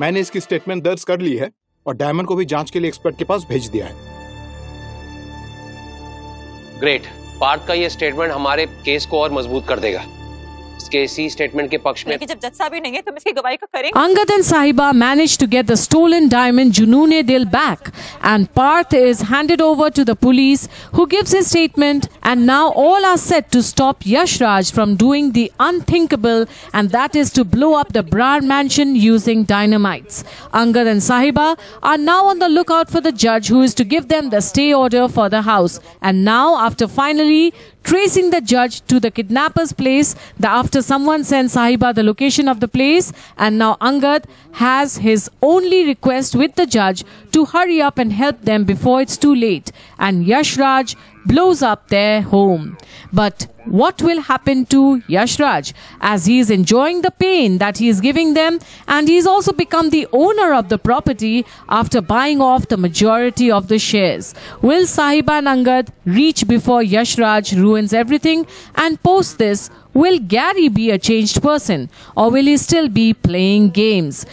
मैंने इसकी स्टेटमेंट दर्ज कर ली है और डायमंड को भी जांच के लिए एक्सपर्ट के पास भेज दिया है। ग्रेट, पार्थ का ये स्टेटमेंट हमारे केस को और मजबूत कर देगा। इसी स्टेटमेंट के पक्ष में जब जज साहब ही नहीं है तो इसकी गवाही का करेंगे। Angad and Sahiba managed to get the stolen diamond Junune Dil back, and Parth is handed over to the police, who gives his statement, and now all are set to stop Yashraj from doing the unthinkable, and that is to blow up the Brar mansion using dynamites. Angad and Sahiba are now on the lookout for the judge, who is to give them the stay order for the house. And now, after finally tracing the judge to the kidnapper's place, after someone sent Sahiba the location of the place, and now Angad has his only request with the judge to hurry up and help them before it's too late, and Yashraj blows up their home. But what will happen to Yashraj, as he is enjoying the pain that he is giving them, and he's also become the owner of the property after buying off the majority of the shares? Will Sahiba and Angad reach before Yashraj ruins everything? And post this, will Gary be a changed person, or will he still be playing games?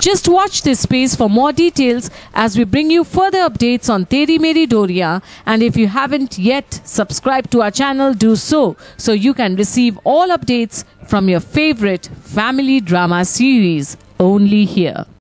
Just watch this space for more details as we bring you further updates on Teri Meri Doriyaann. And if you haven't yet subscribed to our channel, do so, so you can receive all updates from your favorite family drama series only here.